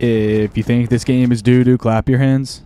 If you think this game is doo-doo, clap your hands.